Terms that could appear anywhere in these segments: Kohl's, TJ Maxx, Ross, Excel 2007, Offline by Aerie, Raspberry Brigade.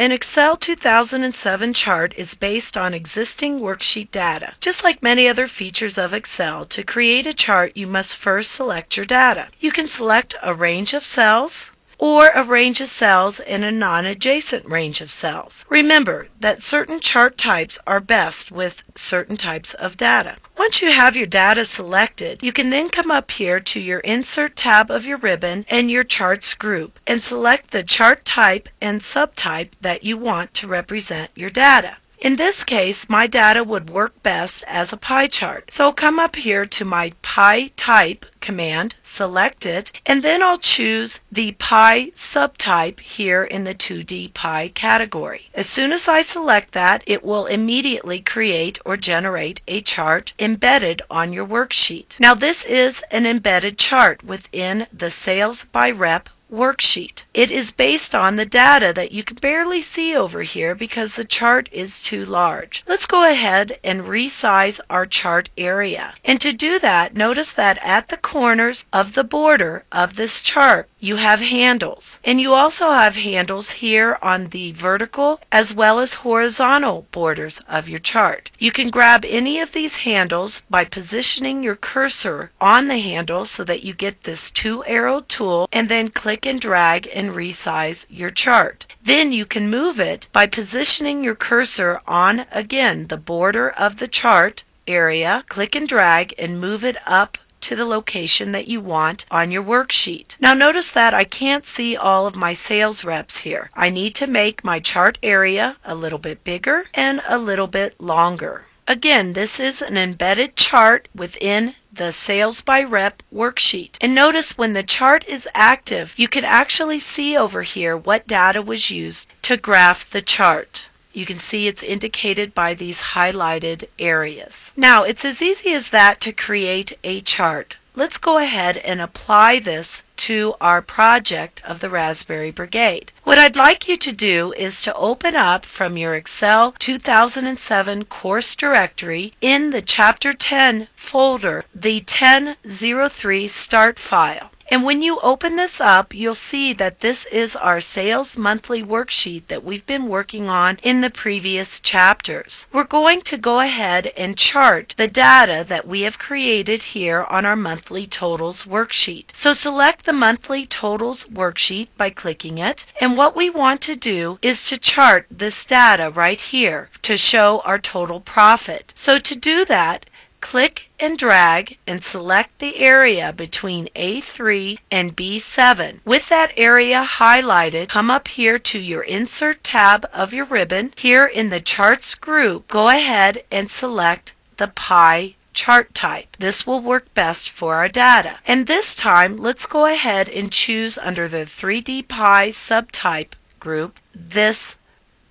An Excel 2007 chart is based on existing worksheet data. Just like many other features of Excel, to create a chart you must first select your data. You can select a range of cells or a range of cells in a non-adjacent range of cells. Remember that certain chart types are best with certain types of data. Once you have your data selected, you can then come up here to your Insert tab of your ribbon and your Charts group and select the chart type and subtype that you want to represent your data. In this case, my data would work best as a pie chart. So come up here to my Pie Type command, select it, and then I'll choose the pie subtype here in the 2D pie category. As soon as I select that, it will immediately create or generate a chart embedded on your worksheet. Now this is an embedded chart within the Sales by Rep worksheet. It is based on the data that you can barely see over here because the chart is too large. Let's go ahead and resize our chart area. And to do that, notice that at the corners of the border of this chart, you have handles. And you also have handles here on the vertical as well as horizontal borders of your chart. You can grab any of these handles by positioning your cursor on the handle so that you get this two arrow tool and then click and drag and resize your chart. Then you can move it by positioning your cursor on, again, the border of the chart area, click and drag and move it up to the location that you want on your worksheet. Now notice that I can't see all of my sales reps here. I need to make my chart area a little bit bigger and a little bit longer. Again, this is an embedded chart within the Sales by Rep worksheet. And notice when the chart is active, you can actually see over here what data was used to graph the chart. You can see it's indicated by these highlighted areas. Now, it's as easy as that to create a chart. Let's go ahead and apply this to our project of the Raspberry Brigade. What I'd like you to do is to open up from your Excel 2007 course directory in the Chapter 10 folder the 1003 start file. And when you open this up, you'll see that this is our sales monthly worksheet that we've been working on in the previous chapters. We're going to go ahead and chart the data that we have created here on our monthly totals worksheet. So select the monthly totals worksheet by clicking it. And what we want to do is to chart this data right here to show our total profit. So to do that, click and drag and select the area between A3 and B7. With that area highlighted, come up here to your Insert tab of your ribbon. Here in the Charts group, go ahead and select the pie chart type. This will work best for our data. And this time, let's go ahead and choose under the 3D pie subtype group, this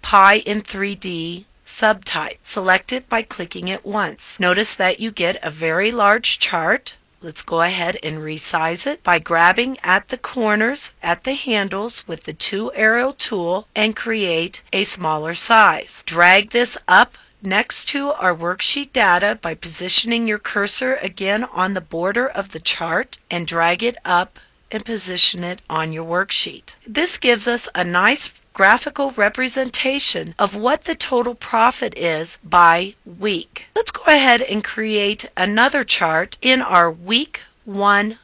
pie in 3D subtype. Select it by clicking it once. Notice that you get a very large chart. Let's go ahead and resize it by grabbing at the corners, at the handles with the two arrow tool and create a smaller size. Drag this up next to our worksheet data by positioning your cursor again on the border of the chart and drag it up and position it on your worksheet. This gives us a nice graphical representation of what the total profit is by week. Let's go ahead and create another chart in our Week 1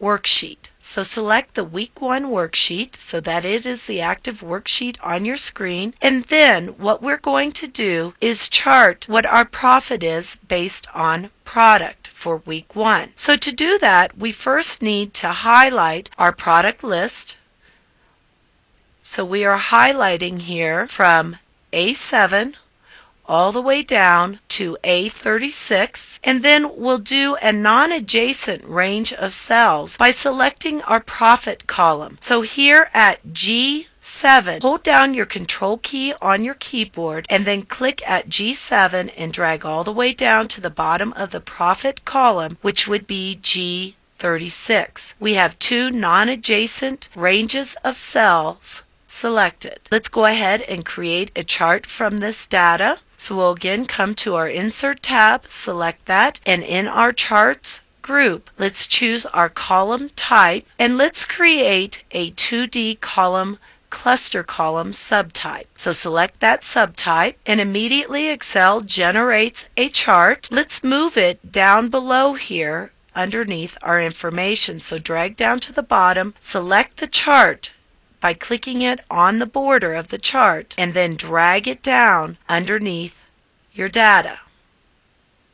worksheet. So select the Week 1 worksheet so that it is the active worksheet on your screen. And then what we're going to do is chart what our profit is based on product for Week 1. So to do that, we first need to highlight our product list. So we are highlighting here from A7 all the way down to A36, and then we'll do a non-adjacent range of cells by selecting our profit column. So here at G7, hold down your Control key on your keyboard and then click at G7 and drag all the way down to the bottom of the profit column, which would be G36. We have two non-adjacent ranges of cells selected. Let's go ahead and create a chart from this data. So we'll again come to our Insert tab, select that, and in our Charts group, let's choose our column type and let's create a 2D column cluster column subtype. So select that subtype and immediately Excel generates a chart. Let's move it down below here underneath our information. So drag down to the bottom, select the chart by clicking it on the border of the chart and then drag it down underneath your data.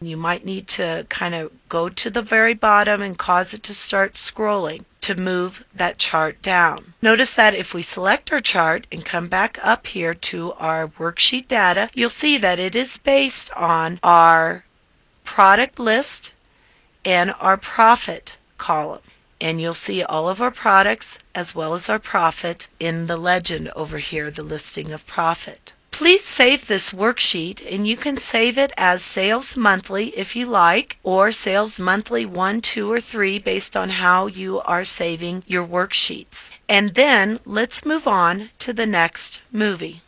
You might need to kind of go to the very bottom and cause it to start scrolling to move that chart down. Notice that if we select our chart and come back up here to our worksheet data, you'll see that it is based on our product list and our profit column. And you'll see all of our products as well as our profit in the legend over here, the listing of profit. Please save this worksheet, and you can save it as Sales Monthly if you like, or Sales Monthly 1, 2, or 3 based on how you are saving your worksheets. And then let's move on to the next movie.